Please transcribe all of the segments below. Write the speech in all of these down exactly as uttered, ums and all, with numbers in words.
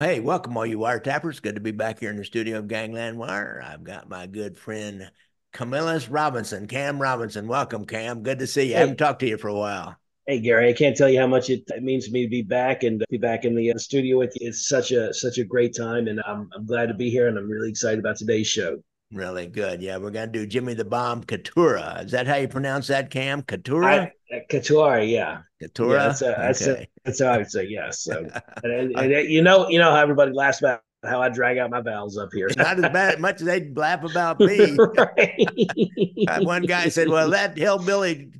Hey, welcome all you wiretappers. Good to be back here in the studio of Gangland Wire. I've got my good friend, Camillus Robinson, Cam Robinson. Welcome, Cam. Good to see you. Hey. I haven't talked to you for a while. Hey, Gary, I can't tell you how much it, it means to me to be back and be back in the studio with you. It's such a such a great time, and I'm, I'm glad to be here, and I'm really excited about today's show. Really good. Yeah, we're going to do Jimmy the Bomb Catuara. Is that how you pronounce that, Cam? Catuara? I, Catuara, yeah. Catuara? Yeah, that's, a, that's, okay. a, that's how I would say, yes. So, and, and, and, you know you know how everybody laughs about how I drag out my vowels up here. Not as bad, much as they laugh about me. One guy said, well, that hillbilly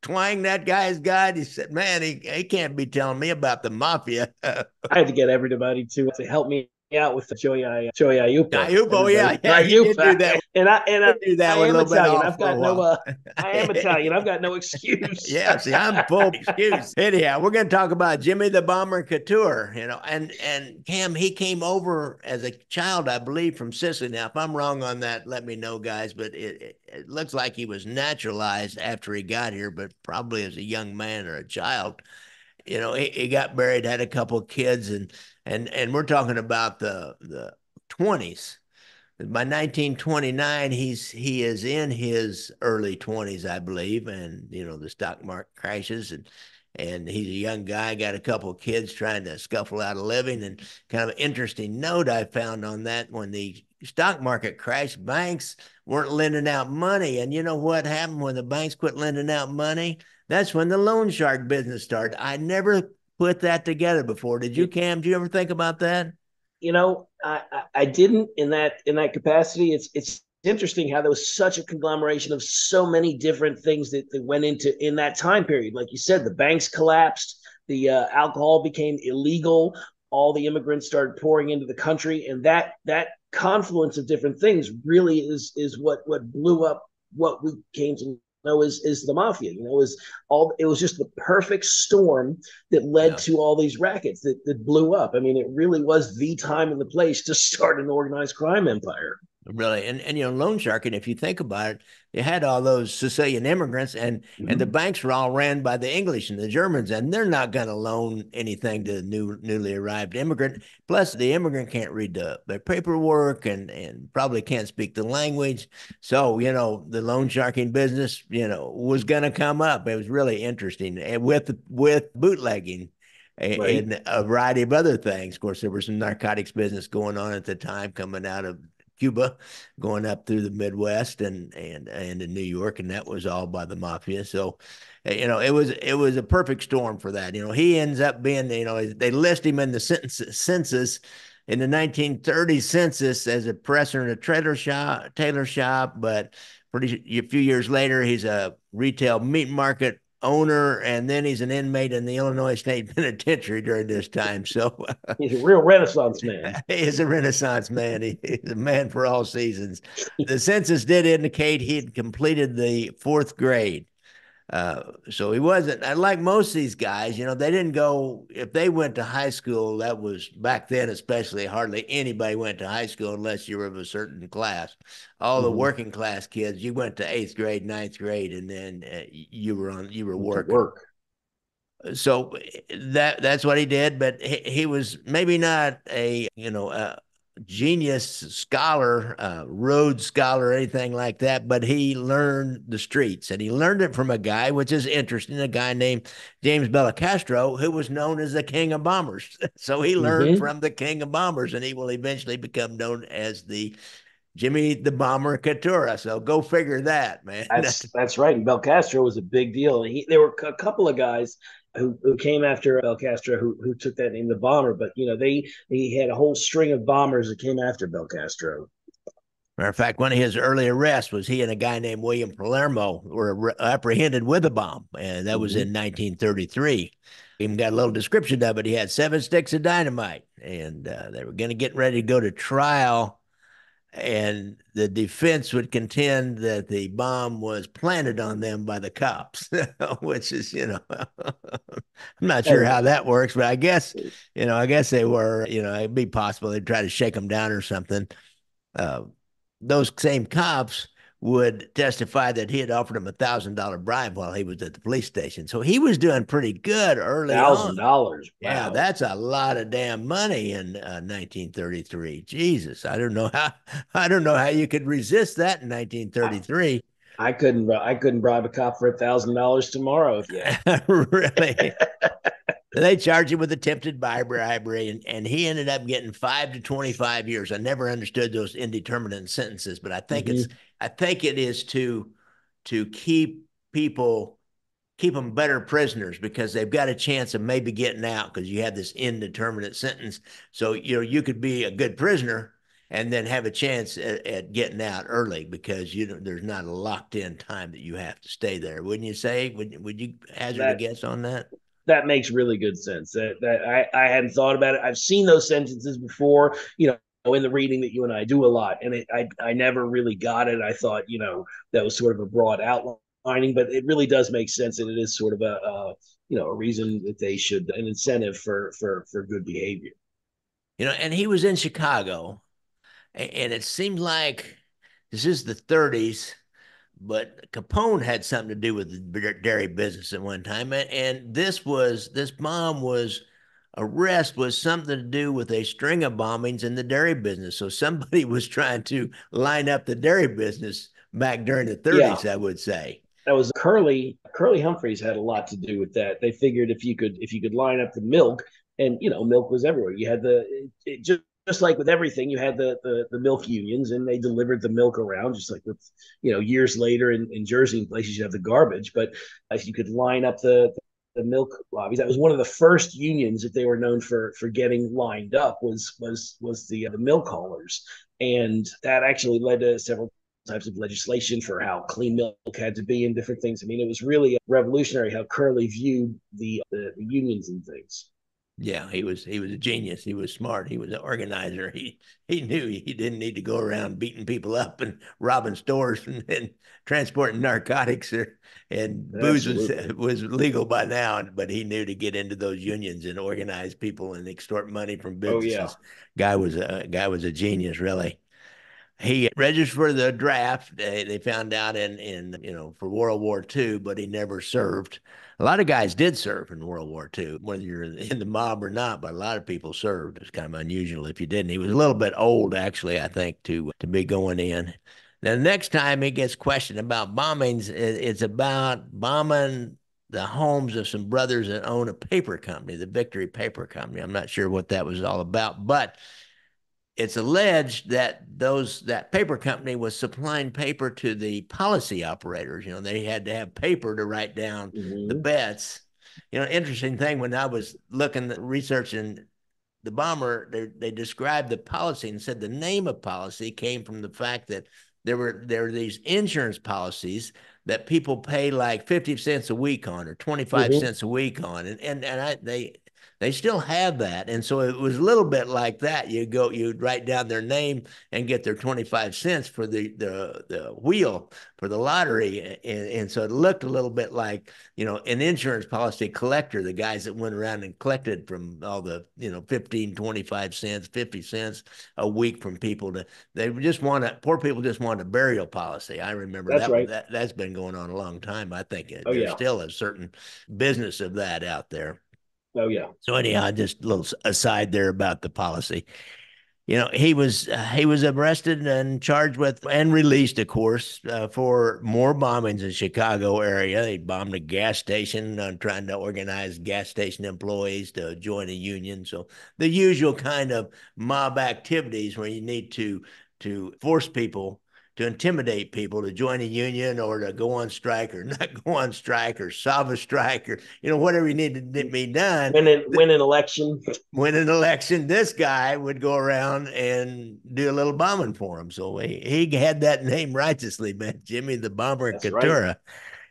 twang that guy's got. He said, man, he, he can't be telling me about the mafia. I had to get everybody to, to help me out with the Joey Joey Ayupo. Ayupo, yeah, yeah, you did do that. And I and I do that I one a little Italian. bit. I've got no. Uh, I am Italian. I've got no excuse. Yeah, see, I'm full of excuse. Anyhow, we're going to talk about Jimmy the Bomber Catuara. You know, and and Cam, he came over as a child, I believe, from Sicily. Now, if I'm wrong on that, let me know, guys. But it, it, it looks like he was naturalized after he got here, but probably as a young man or a child. You know, he, he got married, had a couple of kids, and and and we're talking about the the twenties. By nineteen twenty-nine, he's he is in his early twenties, I believe, and you know the stock market crashes, and and he's a young guy, got a couple of kids, trying to scuffle out a living. And kind of an interesting note I found on that: when the stock market crashed, banks weren't lending out money, and you know what happened when the banks quit lending out money? That's when the loan shark business started. I never put that together before. Did you, Cam? Do you ever think about that? You know, I, I, I didn't in that in that capacity. It's it's interesting how there was such a conglomeration of so many different things that, that went into in that time period. Like you said, the banks collapsed. The uh, alcohol became illegal. All the immigrants started pouring into the country, and that that confluence of different things really is is what what blew up what we came to know is is the mafia. You know, is all it was just the perfect storm that led yeah. to all these rackets that, that blew up. I mean, it really was the time and the place to start an organized crime empire. Really, and and you know, loan sharking. If you think about it, you had all those Sicilian immigrants, and mm-hmm. and the banks were all ran by the English and the Germans, and they're not going to loan anything to the new newly arrived immigrant. Plus, the immigrant can't read the, the paperwork, and and probably can't speak the language. So you know, the loan sharking business, you know, was going to come up. It was really interesting, and with with bootlegging. Right. And a variety of other things. Of course, there was some narcotics business going on at the time, coming out of Cuba, going up through the Midwest and and and in New York, and that was all by the mafia. So, you know, it was it was a perfect storm for that. You know, he ends up being, you know, they list him in the census, census in the nineteen thirty census as a presser in a trailer shop, tailor shop, but pretty a few years later, he's a retail meat market owner, and then he's an inmate in the Illinois State Penitentiary during this time. So he's a real Renaissance man. He is a Renaissance man. He is a man for all seasons. The census did indicate he had completed the fourth grade. Uh, so he wasn't, like most of these guys, you know, they didn't go, if they went to high school, that was back then, especially hardly anybody went to high school unless you were of a certain class. All mm-hmm. the working class kids, you went to eighth grade, ninth grade, and then uh, you were on, you were working. Work. So that, that's what he did, but he, he was maybe not a, you know, a genius scholar, uh, Rhodes scholar, or anything like that, but he learned the streets, and he learned it from a guy, which is interesting, a guy named James Belcastro, who was known as the King of Bombers. So he learned mm-hmm. from the King of Bombers, and he will eventually become known as the Jimmy the Bomber Catuara. So go figure that, man. That's, that's right. And Belcastro was a big deal. He, there were a couple of guys Who, who came after Belcastro, who who took that name, the Bomber. But, you know, they he had a whole string of bombers that came after Belcastro. Matter of fact, one of his early arrests was he and a guy named William Palermo were apprehended with a bomb, and that was mm-hmm. in nineteen thirty-three. He even got a little description of it. He had seven sticks of dynamite, and uh, they were going to get ready to go to trial, and the defense would contend that the bomb was planted on them by the cops, which is, you know, I'm not sure how that works, but I guess, you know, I guess they were, you know, it'd be possible they'd try to shake them down or something. Uh, those same cops would testify that he had offered him a thousand dollar bribe while he was at the police station. So he was doing pretty good early thousand dollars. Wow. Yeah, that's a lot of damn money in uh, nineteen thirty-three. Jesus, I don't know how I don't know how you could resist that in nineteen thirty-three. I, I couldn't. I couldn't bribe a cop for a thousand dollars tomorrow. Yeah, really. They charged him with attempted bribery, and, and he ended up getting five to twenty-five years. I never understood those indeterminate sentences, but I think mm-hmm. it's I think it is to to keep people keep them better prisoners because they've got a chance of maybe getting out because you have this indeterminate sentence. So you know you could be a good prisoner and then have a chance at, at getting out early because you know there's not a locked-in time that you have to stay there. Wouldn't you say? Would would you hazard that, a guess on that? That makes really good sense. That, that I, I hadn't thought about it. I've seen those sentences before, you know, in the reading that you and I do a lot. And it, I, I never really got it. I thought, you know, that was sort of a broad outlining, but it really does make sense. And it is sort of a, uh, you know, a reason that they should, an incentive for, for, for good behavior. You know, and he was in Chicago and it seemed like this is the thirties. But Capone had something to do with the dairy business at one time. And this was, this bomb was, arrest was something to do with a string of bombings in the dairy business. So somebody was trying to line up the dairy business back during the thirties, yeah. I would say. That was Curly. Curly Humphreys had a lot to do with that. They figured if you could, if you could line up the milk and, you know, milk was everywhere. You had the, it, it just, Just like with everything, you had the, the the milk unions, and they delivered the milk around. Just like with, you know, years later in, in Jersey and places, you have the garbage. But if you could line up the the milk lobbies, that was one of the first unions that they were known for for getting lined up was was was the uh, the milk haulers, and that actually led to several types of legislation for how clean milk had to be and different things. I mean, it was really revolutionary how Curly viewed the the, the unions and things. Yeah, he was he was a genius. He was smart. He was an organizer. He he knew he didn't need to go around beating people up and robbing stores and, and transporting narcotics or, and booze was, was legal by now. But he knew to get into those unions and organize people and extort money from businesses. Oh, yeah. Guy was a guy was a genius, really. He registered for the draft. They found out in, in, you know, for World War Two, but he never served. A lot of guys did serve in World War Two, whether you're in the mob or not, but a lot of people served. It's kind of unusual if you didn't. He was a little bit old, actually, I think, to, to be going in. Now, the next time he gets questioned about bombings, it's about bombing the homes of some brothers that own a paper company, the Victory Paper Company. I'm not sure what that was all about, but it's alleged that those that paper company was supplying paper to the policy operators. You know, they had to have paper to write down mm-hmm. the bets. You know, interesting thing, when I was looking, researching the bomber, they, they described the policy and said the name of policy came from the fact that there were there were these insurance policies that people pay like fifty cents a week on or twenty-five mm-hmm. cents a week on. And, and, and I, they... They still have that. And so it was a little bit like that. You go, you'd write down their name and get their twenty-five cents for the, the, the wheel for the lottery. And, and so it looked a little bit like, you know, an insurance policy collector, the guys that went around and collected from all the, you know, fifteen, twenty-five cents, fifty cents a week from people to, they just want to, poor people just wanted a burial policy. I remember that's that, right. that that's been going on a long time. I think it, oh, there's yeah. still a certain business of that out there. Oh, yeah. So anyhow, just a little aside there about the policy. You know, he was uh, he was arrested and charged with and released, of course, uh, for more bombings in Chicago area. He bombed a gas station, uh, trying to organize gas station employees to join a union. So the usual kind of mob activities where you need to to force people to intimidate people to join a union or to go on strike or not go on strike or solve a strike or, you know, whatever you need to be done. Win an, win an election. Win an election. This guy would go around and do a little bombing for him. So he, he had that name righteously, man, Jimmy the Bomber Catuara. Right.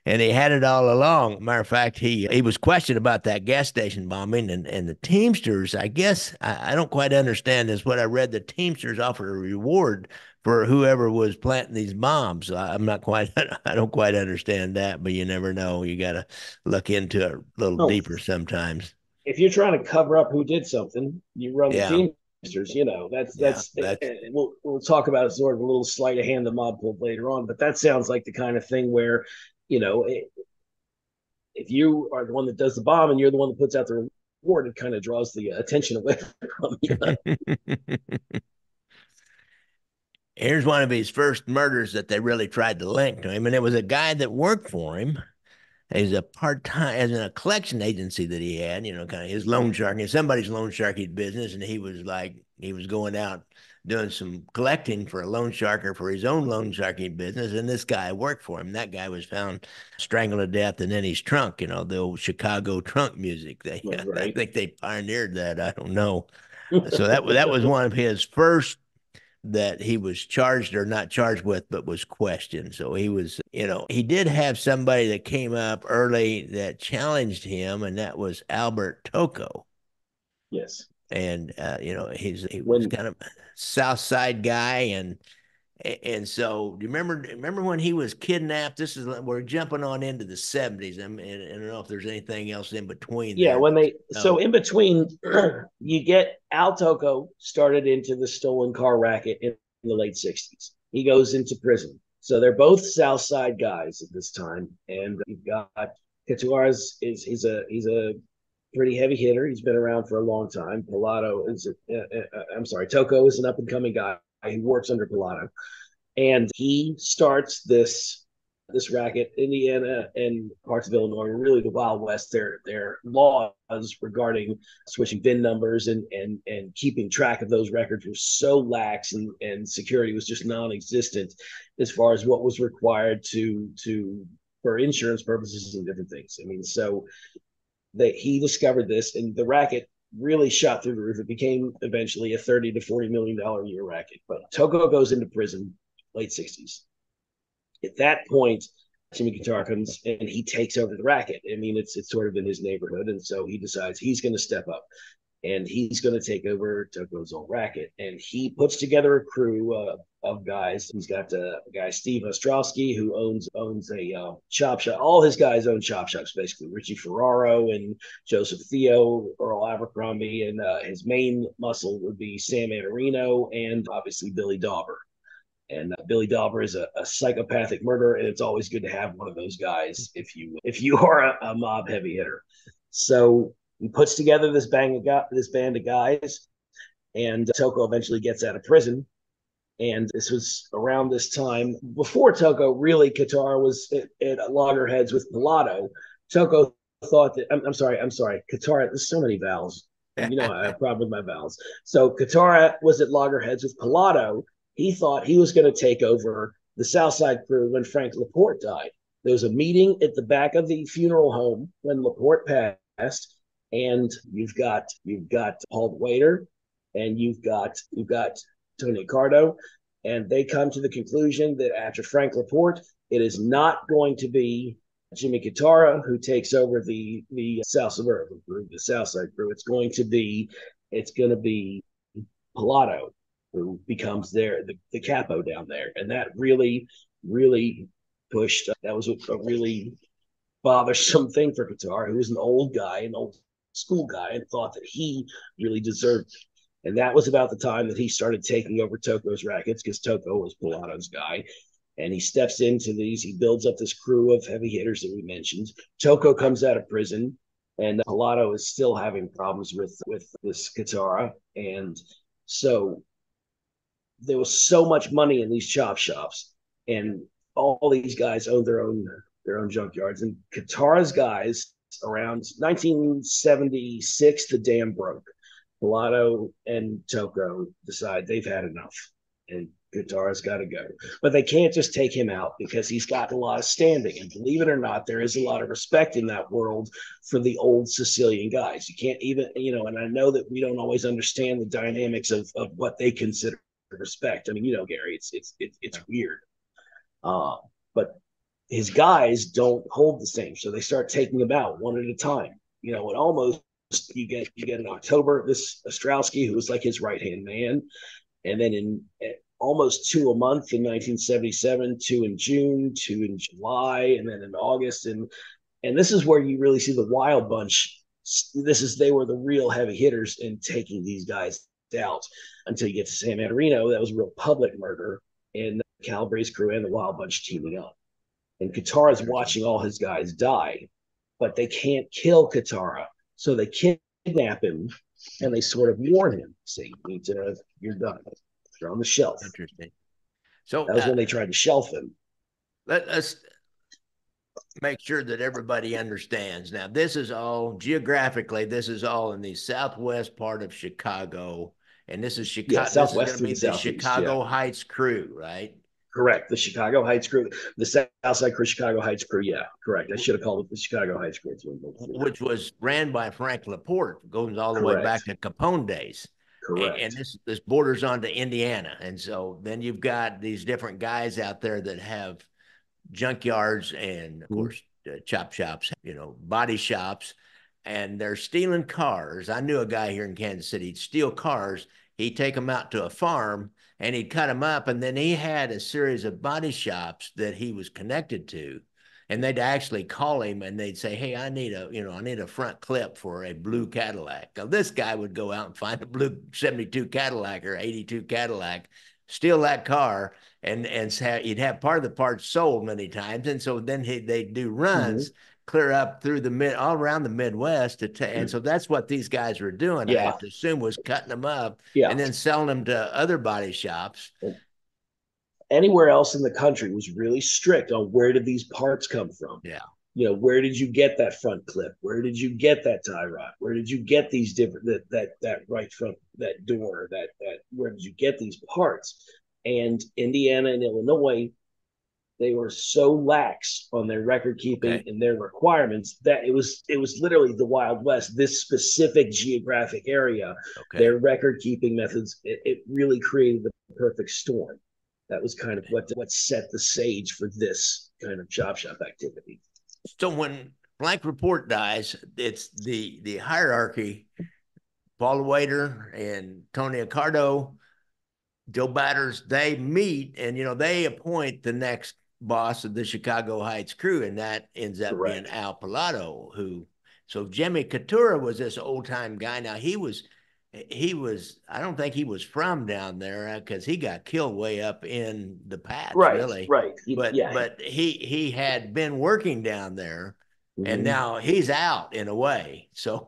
And he had it all along. Matter of fact, he he was questioned about that gas station bombing and, and the Teamsters, I guess, I, I don't quite understand this. What I read, the Teamsters offered a reward for whoever was planting these bombs. I'm not quite, I don't quite understand that, but you never know. You got to look into it a little oh, deeper sometimes. If you're trying to cover up who did something, you run yeah. the Teamsters, you know, that's yeah, that's, that's... We'll, we'll talk about it sort of a little sleight of hand the mob pulled later on, but that sounds like the kind of thing where, you know, it, if you are the one that does the bomb and you're the one that puts out the reward, it kind of draws the attention away from you. Here's one of his first murders that they really tried to link to him, and it was a guy that worked for him as a part-time, as in a collection agency that he had, you know, kind of his loan sharking, somebody's loan sharking business, and he was like, he was going out doing some collecting for a loan sharker for his own loan sharking business, and this guy worked for him. That guy was found strangled to death and in his trunk, you know, the old Chicago trunk music. They, right. I think they pioneered that, I don't know. So that, that was one of his first that he was charged or not charged with, but was questioned. So he was, you know, he did have somebody that came up early that challenged him, and that was Albert Tocco. Yes. And, uh, you know, he's, he was when, kind of a South Side guy. And, and so do you remember, remember when he was kidnapped? This is, we're jumping on into the seventies. I mean, I don't know if there's anything else in between. Yeah. There. When they, um, so in between you get Al Tocco started into the stolen car racket in the late sixties. He goes into prison. So they're both South Side guys at this time. And you've got Catuara's is, he's a, he's a pretty heavy hitter. He's been around for a long time. Pilotto is, a, uh, uh, I'm sorry, Tocco is an up and coming guy. He works under Pilotto, and he starts this this racket. Indiana and parts of Illinois were really the Wild West. Their their laws regarding switching V I N numbers and and and keeping track of those records were so lax, and and security was just non-existent as far as what was required to to for insurance purposes and different things. I mean, so that he discovered this, and the racket really shot through the roof. It became eventually a thirty to forty million dollars a year racket. But Tocco goes into prison, late sixties. At that point, Jimmy Catuara comes and he takes over the racket. I mean, it's it's sort of in his neighborhood. And so he decides he's going to step up and he's going to take over Tocco's old racket. And he puts together a crew uh, of guys. He's got a guy, Steve Ostrowski, who owns owns a uh, chop shop. All his guys own chop shops, basically. Richie Ferraro and Joseph Theo, Earl Abercrombie, and uh, his main muscle would be Sam Adarino and obviously Billy Dauber. And uh, Billy Dauber is a, a psychopathic murderer, and it's always good to have one of those guys if you if you are a, a mob heavy hitter. So he puts together this, bang of go- this band of guys, and uh, Tocco eventually gets out of prison. And this was around this time before Tocco really, Catuara was at, at loggerheads with Pilotto. Tocco thought that, I'm, I'm sorry, I'm sorry, Catuara, there's so many vowels. You know, I have a problem with my vowels. So Catuara was at loggerheads with Pilotto. He thought he was going to take over the Southside crew when Frank Laporte died. There was a meeting at the back of the funeral home when Laporte passed, and you've got you've got Paul the Waiter, and you've got you've got Tony Cardo, and they come to the conclusion that after Frank Laporte, it is not going to be Jimmy Catuara who takes over the the South Suburban crew, the Southside crew. It's going to be it's going to be Pilotto who becomes their the, the capo down there, and that really really pushed. That was a, a really bothersome thing for Catuara, who was an old guy, an old school guy, and thought that he really deserved it. And that was about the time that he started taking over Tocco's rackets, because Tocco was Pilotto's guy. And he steps into these, he builds up this crew of heavy hitters that we mentioned. Tocco comes out of prison, and Pilotto is still having problems with, with this Catuara. And so there was so much money in these chop shops, and all these guys owned their own their own junkyards. And Catuara's guys, around nineteen seventy-six, the dam broke. Pilotto and Tocco decide they've had enough, and Catuara's got to go. But they can't just take him out because he's got a lot of standing. And believe it or not, there is a lot of respect in that world for the old Sicilian guys. You can't even, you know, and I know that we don't always understand the dynamics of, of what they consider respect. I mean, you know, Gary, it's it's it's, it's weird. Uh, but his guys don't hold the same, so they start taking him out one at a time. You know, it almost You get you get in October this Ostrowski, who was like his right hand man, and then in almost two a month in nineteen seventy-seven, two in June, two in July, and then in August, and and this is where you really see the Wild Bunch. This is they were the real heavy hitters in taking these guys out until you get to Sam Adarino. That was a real public murder, and the Calabrese crew and the Wild Bunch teaming up. And Catuara's watching all his guys die, but they can't kill Catuara, so they kidnap him, and they sort of warn him, say, you need to know you're done. You're on the shelf. Interesting. So that was uh, when they tried to shelf him. Let us make sure that everybody understands. Now, this is all geographically, this is all in the southwest part of Chicago. And this is Chicago. Yeah, southwest this is the Chicago yeah. Heights crew, right? Correct. The Chicago Heights crew, the Southside crew, Chicago Heights crew. Yeah, correct. I should have called it the Chicago Heights crew. Which was ran by Frank Laporte, goes all the correct. way back to Capone days. Correct. And this, this borders on to Indiana. And so then you've got these different guys out there that have junkyards and, of mm-hmm. course, uh, chop shops, you know, body shops. And they're stealing cars. I knew a guy here in Kansas City. He'd steal cars. He'd take them out to a farm, and he'd cut them up. And then he had a series of body shops that he was connected to. And they'd actually call him, and they'd say, hey, I need a, you know, I need a front clip for a blue Cadillac. Now, this guy would go out and find a blue seventy-two Cadillac or eighty-two Cadillac, steal that car, and, and he'd have part of the parts sold many times. And so then he, they'd do runs. Mm-hmm. clear up through the mid, all around the Midwest. To ta- and so that's what these guys were doing, yeah. I have to assume, was cutting them up yeah. and then selling them to other body shops. Anywhere else in the country was really strict on where did these parts come from? Yeah. You know, where did you get that front clip? Where did you get that tie rod? Where did you get these different, that that that right front, that door, that that where did you get these parts? And Indiana and Illinois, they were so lax on their record keeping okay. and their requirements that it was it was literally the Wild West. This specific geographic area, okay. their record keeping methods, it, it really created the perfect storm. That was kind of what what set the stage for this kind of chop shop activity. So when Frank Laporte dies, it's the the hierarchy: Paul the Waiter and Tony Cardo, Joe Batters. They meet, and you know they appoint the next boss of the Chicago Heights crew, and that ends up Correct. being Al Pilotto, who so Jimmy Catuara was this old time guy. Now he was he was I don't think he was from down there, because he got killed way up in the Pats, right, really. Right. But yeah. but he he had been working down there. Mm-hmm. And now he's out in a way. So,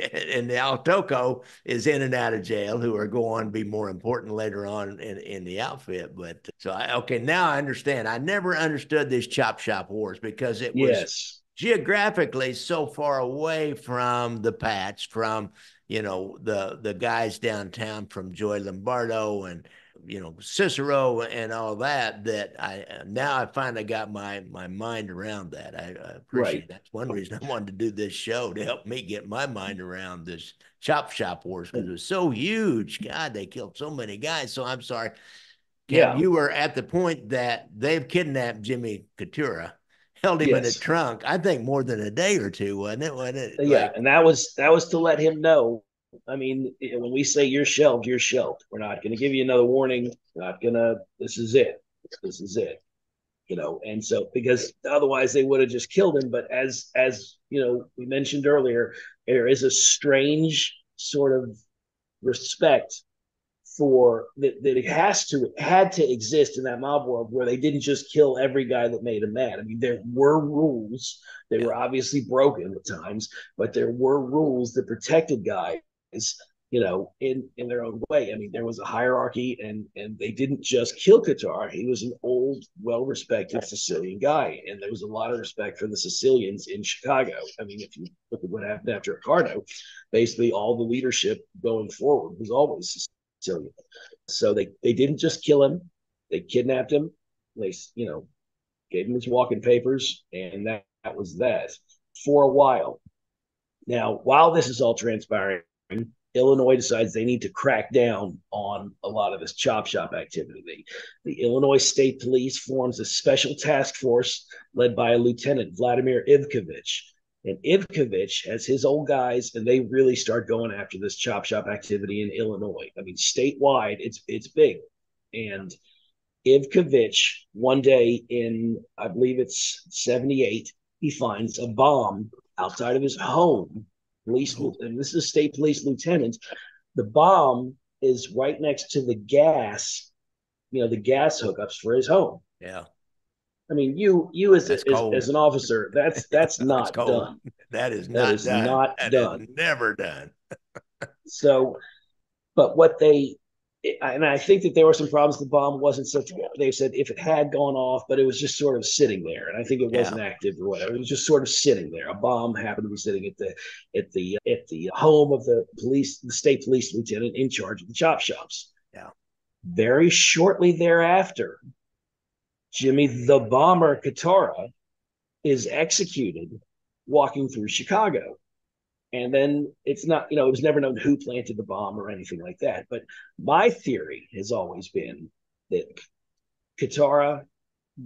and the Al Tocco is in and out of jail, who are going to be more important later on in, in the outfit. But so, I, okay, now I understand. I never understood these chop shop wars, because it was yes. geographically so far away from the Pats, from, you know, the, the guys downtown, from Joey Lombardo and, you know, Cicero and all that, that I now I finally got my my mind around that. I, I appreciate right. that's one reason I wanted to do this show, to help me get my mind around this chop shop wars, because it was so huge. God, they killed so many guys. So I'm sorry. Ken, yeah, you were at the point that they've kidnapped Jimmy Catuara, held him yes. in a trunk. I think more than a day or two, wasn't it? Wasn't it? Yeah, like, and that was that was to let him know. I mean, when we say you're shelved, you're shelved. We're not going to give you another warning. Not going to, this is it. This is it. You know, and so, because otherwise they would have just killed him. But as, as you know, we mentioned earlier, there is a strange sort of respect for, that, that it has to, it had to exist in that mob world, where they didn't just kill every guy that made them mad. I mean, there were rules. They were obviously broken at times, but there were rules that protected guys, you know, in, in their own way. I mean, there was a hierarchy, and and they didn't just kill Catuara. He was an old, well-respected Sicilian guy, and there was a lot of respect for the Sicilians in Chicago. I mean, if you look at what happened after Cardo, basically all the leadership going forward was always Sicilian. So they, they didn't just kill him. They kidnapped him. They, you know, gave him his walking papers, and that, that was that for a while. Now, while this is all transpiring, Illinois decides they need to crack down on a lot of this chop shop activity. The Illinois State Police forms a special task force led by a Lieutenant Vladimir Ivkovich. And Ivkovich has his old guys, and they really start going after this chop shop activity in Illinois. I mean, statewide, it's it's big. And Ivkovich, one day in, I believe it's seventy-eight, he finds a bomb outside of his home. Police, and this is a state police lieutenant. The bomb is right next to the gas, you know, the gas hookups for his home. Yeah. I mean, you you as, as, as an officer, that's that's not that's done. That is not that is done. Not that done. Is never done. So, but what they, and I think that there were some problems. The bomb wasn't such. They said if it had gone off, but it was just sort of sitting there, and I think it wasn't yeah. active or whatever. It was just sort of sitting there. A bomb happened to be sitting at the at the at the home of the police, the state police lieutenant in charge of the chop shops. Yeah. Very shortly thereafter, Jimmy the Bomber Catuara is executed walking through Chicago. And then it's not, you know, it was never known who planted the bomb or anything like that. But my theory has always been that Catuara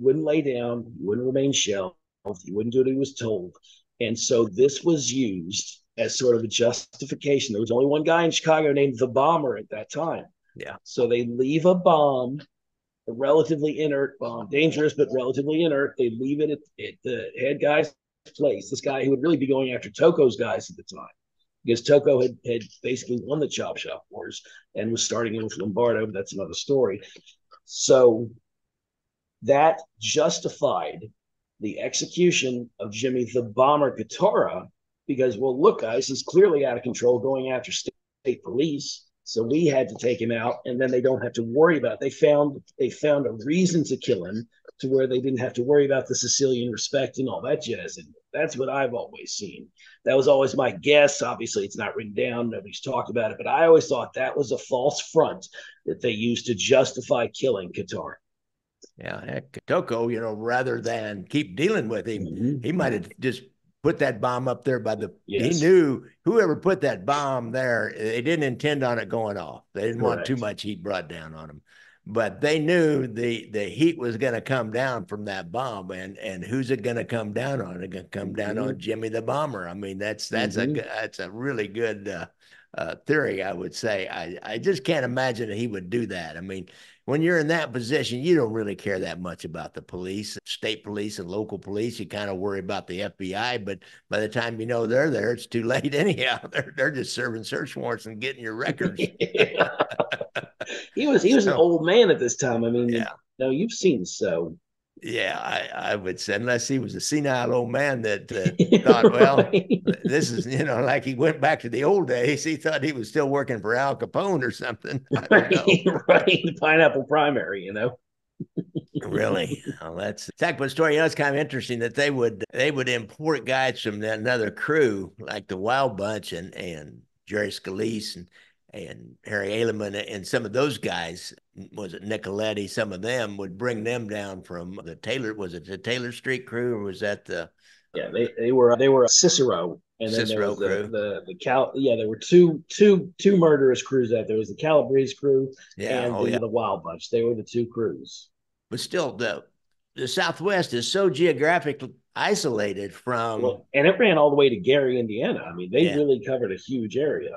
wouldn't lay down, wouldn't remain shelved, he wouldn't do what he was told. And so this was used as sort of a justification. There was only one guy in Chicago named the Bomber at that time. Yeah. So they leave a bomb. A relatively inert bomb, dangerous but relatively inert. They leave it at, at the head guy's place. This guy who would really be going after Tocco's guys at the time, because Tocco had, had basically won the chop shop wars and was starting in with Lombardo, but that's another story. So that justified the execution of Jimmy the Bomber Catuara because, well, look, guys, he's clearly out of control going after state, state police. So we had to take him out, and then they don't have to worry about it. They found they found a reason to kill him to where they didn't have to worry about the Sicilian respect and all that jazz. And that's what I've always seen. That was always my guess. Obviously, it's not written down. Nobody's talked about it. But I always thought that was a false front that they used to justify killing Catuara. Yeah, heck, Tocco, you know, rather than keep dealing with him, mm-hmm. he might have just put that bomb up there by the, yes. he knew whoever put that bomb there, they didn't intend on it going off. They didn't Correct. Want too much heat brought down on them, but they knew the, the heat was going to come down from that bomb. And, and who's it going to come down on? It's going to come down mm-hmm. on Jimmy the Bomber. I mean, that's, that's mm-hmm. a, that's a really good uh, uh, theory. I would say, I, I just can't imagine that he would do that. I mean, when you're in that position, you don't really care that much about the police, state police and local police. You kind of worry about the F B I, but by the time you know they're there, it's too late anyhow. They're, they're just serving search warrants and getting your records. yeah. He was he was so, an old man at this time. I mean, yeah. you know, you've seen so. Yeah, I, I would say, unless he was a senile old man that uh, thought, right. well, this is, you know, like he went back to the old days. He thought he was still working for Al Capone or something. I don't know. Right, the Pineapple Primary, you know. Really, well, that's that story. You know, it's kind of interesting that they would they would import guys from another crew, like the Wild Bunch and and Jerry Scalise and. and Harry Aleman and some of those guys, was it Nicoletti, some of them would bring them down from the Taylor, was it the Taylor Street crew or was that the? Yeah, they, they were they were Cicero. And then Cicero there was crew. The, the, the Cal, yeah, there were two, two, two murderous crews out there. There was the Calabrese crew yeah, and oh, the, yeah. the Wild Bunch. They were the two crews. But still, the, the Southwest is so geographically isolated from. Well, and it ran all the way to Gary, Indiana. I mean, they yeah. really covered a huge area.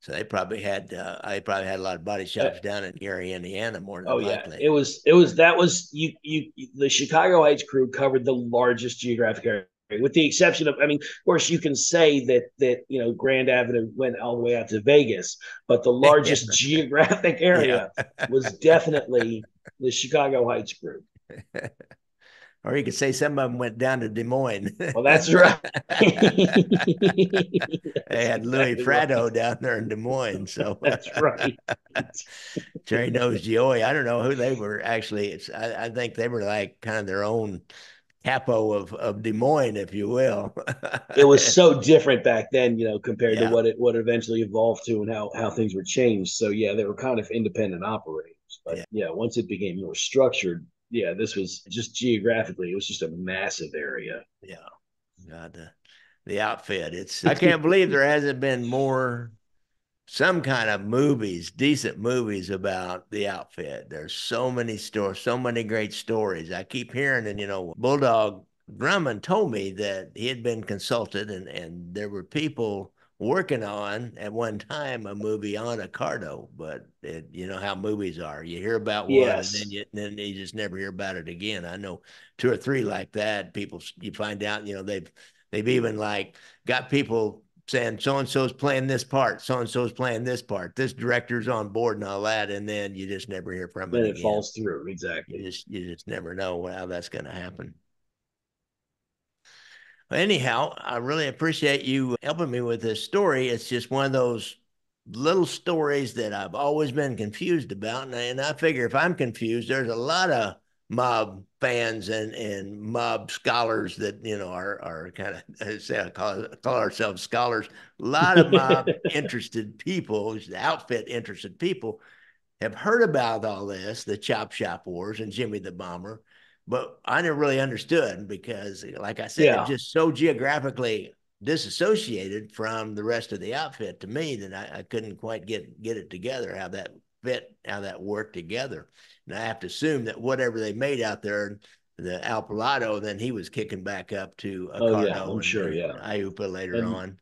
So they probably had uh, I probably had a lot of body shops yeah. down in Gary, Indiana, more than oh, likely. Yeah. It was it was that was you you the Chicago Heights crew covered the largest geographic area, with the exception of I mean, of course, you can say that that you know Grand Avenue went all the way out to Vegas, but the largest geographic area yeah. was definitely the Chicago Heights crew. Or you could say some of them went down to Des Moines. Well, that's right. They had Louis exactly Fratto right. down there in Des Moines. So that's right. Terry knows Gioia. I don't know who they were actually. It's, I, I think they were like kind of their own capo of, of Des Moines, if you will. It was so different back then, you know, compared yeah. to what it what it eventually evolved to and how, how things were changed. So, yeah, they were kind of independent operators. But, yeah, yeah once it became more structured, yeah, this was just geographically, it was just a massive area. Yeah. God, the, the outfit. It's I can't believe there hasn't been more, some kind of movies, decent movies about the outfit. There's so many stories, so many great stories. I keep hearing, and, you know, Bulldog Drummond told me that he had been consulted and, and there were people working on, at one time, a movie on a Cardo, but it, you know how movies are. You hear about one, yes. and, then you, and then you just never hear about it again. I know two or three like that. People, you find out, you know, they've they've even, like, got people saying so-and-so's playing this part, so-and-so's playing this part, this director's on board and all that, and then you just never hear from them. Then it falls through, exactly. You just, you just never know how that's going to happen. Anyhow, I really appreciate you helping me with this story. It's just one of those little stories that I've always been confused about, and I, and I figure if I'm confused, there's a lot of mob fans and and mob scholars that, you know, are are kind of say I call, call ourselves scholars. A lot of mob interested people, outfit interested people, have heard about all this, the Chop Shop Wars and Jimmy the Bomber, but I never really understood because, like I said, yeah. it's just so geographically disassociated from the rest of the outfit to me that I, I couldn't quite get get it together, how that fit, how that worked together. And I have to assume that whatever they made out there, the Al Pilotto, then he was kicking back up to a oh, Cardo yeah, I'm sure, yeah. Iupa later and, on.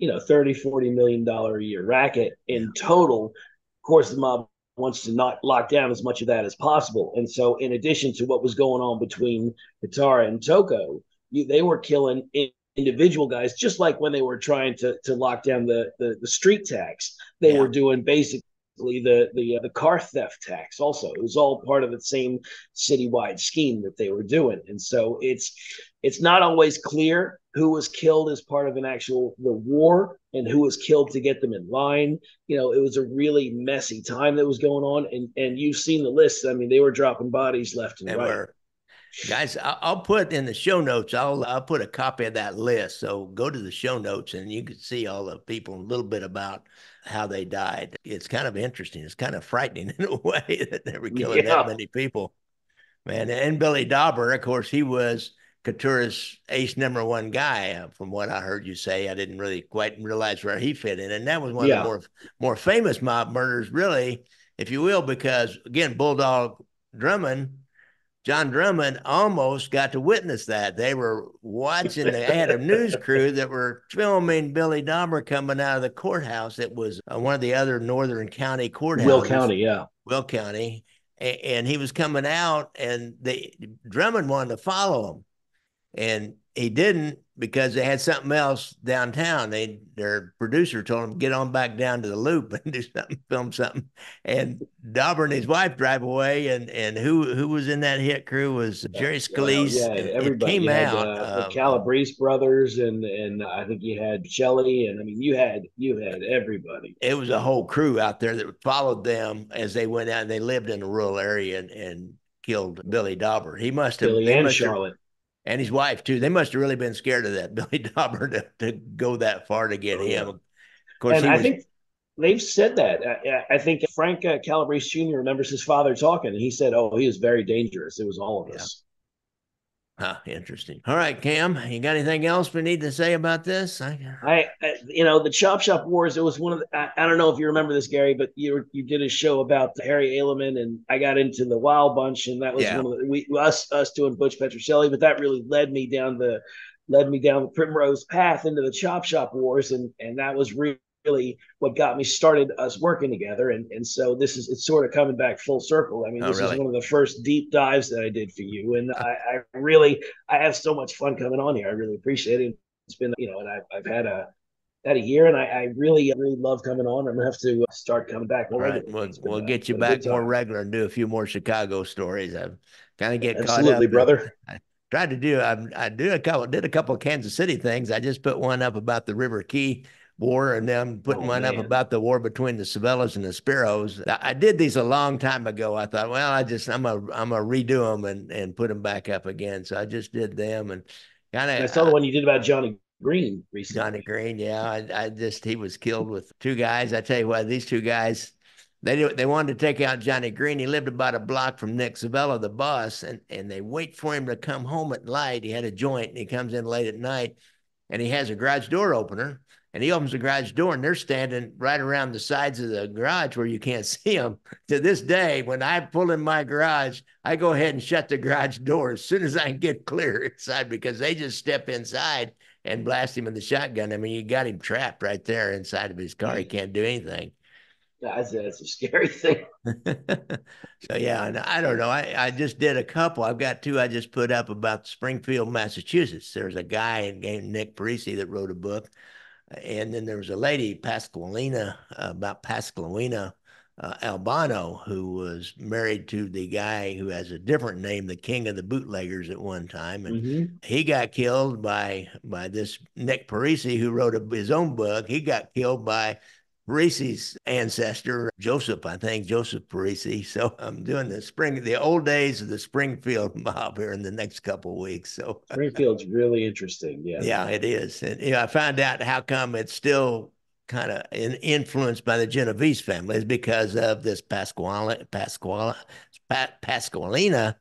You know, thirty, forty million dollars a year racket in yeah. total. Of course, the mob wants to not lock down as much of that as possible. And so in addition to what was going on between Catuara and Tocco, you, they were killing in individual guys, just like when they were trying to to lock down the, the, the street tax. They yeah. were doing basically the the uh, the car theft tax also. It was all part of the same citywide scheme that they were doing, and so it's it's not always clear who was killed as part of an actual the war and who was killed to get them in line. You know, it was a really messy time that was going on, and and you've seen the list. I mean, they were dropping bodies left and they right were. Guys, I'll put in the show notes, I'll I'll put a copy of that list. So go to the show notes and you can see all the people, a little bit about how they died. It's kind of interesting. It's kind of frightening in a way that they were killing yeah. that many people. Man, and Billy Dauber, of course, he was Catuara's ace number one guy, from what I heard you say. I didn't really quite realize where he fit in. And that was one yeah. of the more, more famous mob murders, really, if you will, because, again, Bulldog Drummond, John Drummond almost got to witness that. They were watching, they had a news crew that were filming Billy Dauber coming out of the courthouse. It was one of the other northern county courthouses. Will County, yeah. Will County. And, and he was coming out, and they, Drummond wanted to follow him. And he didn't because they had something else downtown. They Their producer told him, get on back down to the loop and do something, film something. And Dauber and his wife drive away. And and who who was in that hit crew was Jerry Scalise. Yeah, yeah, everybody it came had, out. Uh, uh, the Calabrese brothers, and and I think you had Shelley, and I mean you had you had everybody. It was a whole crew out there that followed them as they went out, and they lived in a rural area and, and killed Billy Dauber. He must have Billy and Charlotte. Have, And his wife, too. They must have really been scared of that, Billy Dauber, to, to go that far to get him. Of course, and I was... think they've said that. I, I think Frank uh, Calabrese Junior remembers his father talking, and he said, oh, he was very dangerous. It was all of us. Yeah. Huh, interesting. All right, Cam, you got anything else we need to say about this? I, I, I you know, the Chop Shop Wars, it was one of the, I, I don't know if you remember this, Gary, but you were, you did a show about Harry Aleman, and I got into the Wild Bunch, and that was yeah. one of the, we, us, us doing Butch Petroselli, but that really led me down the, led me down the primrose path into the Chop Shop Wars. And, and that was really, really what got me started us working together. And and so this is, it's sort of coming back full circle. I mean, oh, this really? is one of the first deep dives that I did for you. And I, I really, I have so much fun coming on here. I really appreciate it. It's been, you know, and I've, I've had a, had a year, and I, I really, really love coming on. I'm going to have to start coming back. More right. We'll, we'll a, get you back more regular and do a few more Chicago stories. I've kind of get Absolutely, caught up. Absolutely, brother. I, tried to do, I, I do a couple, did a couple of Kansas City things. I just put one up about the River Key War, and then putting oh, one man. up about the war between the Savellas and the Spiros. I did these a long time ago. I thought, well, I just I'm a I'm a redo them and and put them back up again. So I just did them, and kind of. I saw the one you did about Johnny Green recently. Johnny Green, yeah. I, I just he was killed with two guys. I tell you what, these two guys, they do, they wanted to take out Johnny Green. He lived about a block from Nick Savella, the boss, and and they wait for him to come home at night. He had a joint, and he comes in late at night, and he has a garage door opener. And he opens the garage door, and they're standing right around the sides of the garage where you can't see them. To this day, when I pull in my garage, I go ahead and shut the garage door as soon as I can get clear inside, because they just step inside and blast him with the shotgun. I mean, you got him trapped right there inside of his car. He can't do anything. That's, that's a scary thing. So, yeah, and I don't know. I, I just did a couple. I've got two I just put up about Springfield, Massachusetts. There's a guy named Nick Parisi that wrote a book And then there was a lady, Pasqualina, uh, about Pasqualina uh, Albano, who was married to the guy who has a different name, the King of the Bootleggers at one time. And mm-hmm. he got killed by by this Nick Parisi, who wrote a, his own book. He got killed by Parisi's ancestor, Joseph, I think, Joseph Parisi. So I'm doing the spring, the old days of the Springfield mob here in the next couple of weeks. So Springfield's really interesting. Yeah. Yeah, it is. And you know, I found out how come it's still kind of in, influenced by the Genovese family is because of this Pasquale, Pasquale, pa, Pasqualina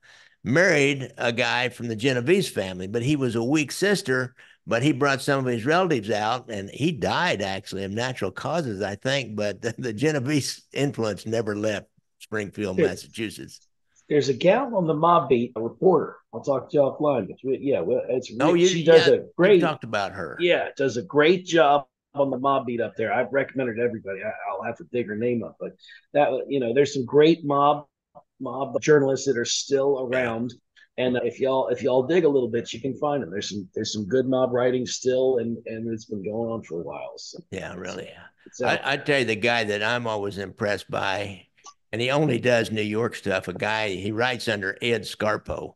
married a guy from the Genovese family, but he was a weak sister. But he brought some of his relatives out, and he died, actually, of natural causes, I think. But the, the Genovese influence never left Springfield, there's, Massachusetts. There's a gal on the Mob Beat, a reporter. I'll talk to you offline. It's, yeah, well, it's no, you, she does yeah, a great. You talked about her. Yeah, does a great job on the Mob Beat up there. I've recommended everybody. I, I'll have to dig her name up, but that you know, there's some great mob mob journalists that are still around. And if y'all if y'all dig a little bit, you can find them. There's some there's some good mob writing still, and and it's been going on for a while. So yeah, really. I, I tell you, the guy that I'm always impressed by, and he only does New York stuff. A guy he writes under Ed Scarpo.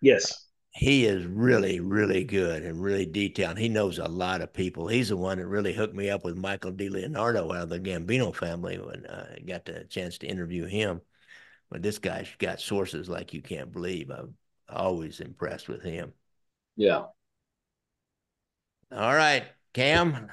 Yes, he is really really good and really detailed. He knows a lot of people. He's the one that really hooked me up with Michael DiLeonardo out of the Gambino family when I got the chance to interview him. But this guy's got sources like you can't believe. I've always impressed with him. Yeah. All right, Cam.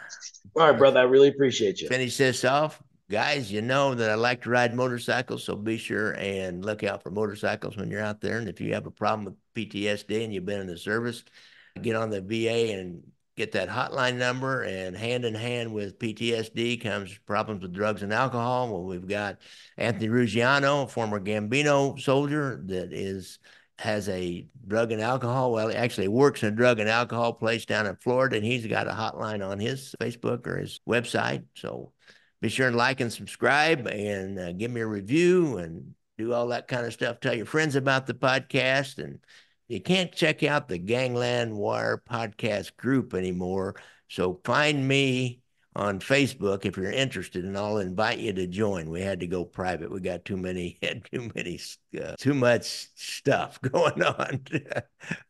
All right, brother. I really appreciate you. Finish this off. Guys, you know that I like to ride motorcycles, so be sure and look out for motorcycles when you're out there. And if you have a problem with P T S D and you've been in the service, get on the V A and get that hotline number. And hand in hand with P T S D comes problems with drugs and alcohol. Well, we've got Anthony Ruggiano, a former Gambino soldier that is... has a drug and alcohol, well, he actually works in a drug and alcohol place down in Florida, and he's got a hotline on his Facebook or his website. So be sure and like and subscribe and uh, give me a review and do all that kind of stuff. Tell your friends about the podcast. And you can't check out the Gangland Wire podcast group anymore. So find me on Facebook if you're interested, and I'll invite you to join. We had to go private. We got too many, had too many, uh, too much stuff going on.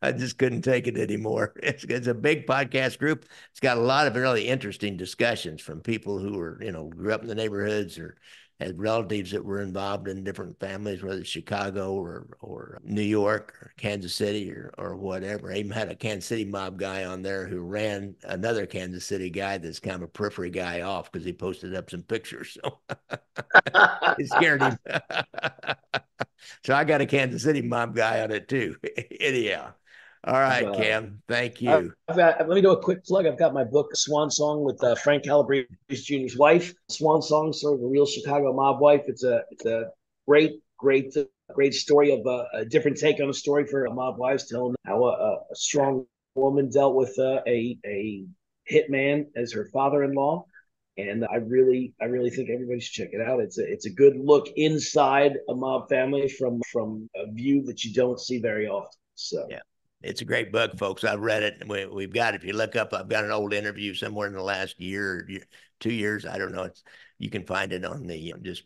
I just couldn't take it anymore. It's, it's a big podcast group. It's got a lot of really interesting discussions from people who were, you know, grew up in the neighborhoods or had relatives that were involved in different families, whether it's Chicago or or New York or Kansas City or, or whatever. I even had a Kansas City mob guy on there who ran another Kansas City guy that's kind of a periphery guy off because he posted up some pictures. So it scared him. So I got a Kansas City mob guy on it too. Anyhow. All right, uh, Cam. Thank you. I've got, let me do a quick plug. I've got my book, Swan Song, with uh, Frank Calabrese Junior's wife. Swan Song, sort of a real Chicago mob wife. It's a it's a great, great, great story of uh, a different take on a story for a mob wives, telling how a, a strong woman dealt with uh, a a hitman as her father-in-law. And I really, I really think everybody should check it out. It's a, it's a good look inside a mob family from from a view that you don't see very often. So yeah. It's a great book, folks. I've read it. We, we've got, if you look up, I've got an old interview somewhere in the last year, year two years. I don't know. It's, you can find it on the, you know, just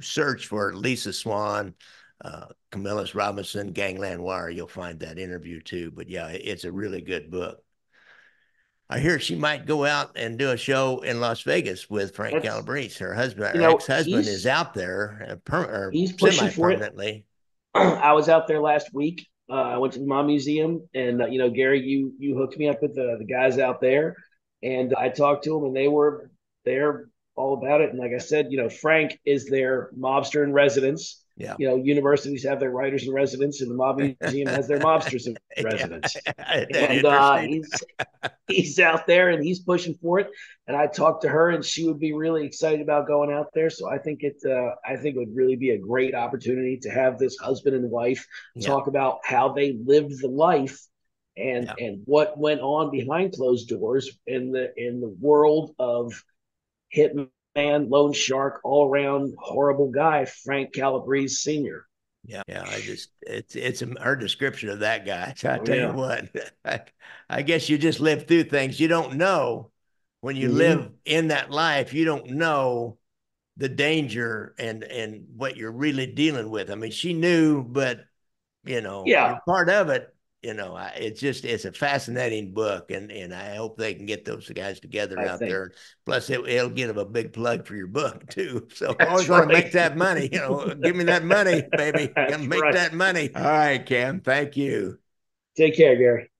search for Lisa Swan, uh, Camillus Robinson, Gangland Wire. You'll find that interview too. But yeah, it's a really good book. I hear she might go out and do a show in Las Vegas with Frank That's, Calabrese. Her husband, her ex-husband is out there uh, per, he's semi-permanently. I was out there last week. Uh, I went to the Mob Museum, and uh, you know, Gary, you you hooked me up with the, the guys out there, and I talked to them, and they were they're all about it. And like I said, you know, Frank is their mobster in residence. Yeah. You know, universities have their writers in residence, and the Mob Museum has their mobsters in residence. Yeah. And uh, he's he's out there, and he's pushing for it. And I talked to her, and she would be really excited about going out there. So I think it uh, I think it would really be a great opportunity to have this husband and wife yeah. talk about how they lived the life and yeah. and what went on behind closed doors in the in the world of hitman. Man, lone shark, all around horrible guy, Frank Calabrese Senior Yeah, yeah. I just it's it's her description of that guy. I tell oh, yeah. you what, I, I guess you just live through things you don't know. when you mm-hmm. live in that life, you don't know the danger and, and what you're really dealing with. I mean, she knew, but you know, yeah. part of it, you know, I, it's just, it's a fascinating book, and, and I hope they can get those guys together I out think. there. Plus it, it'll give them a big plug for your book too. So I always right. want to make that money, you know, give me that money, baby. Make right. that money. All right, Cam. Thank you. Take care, Gary.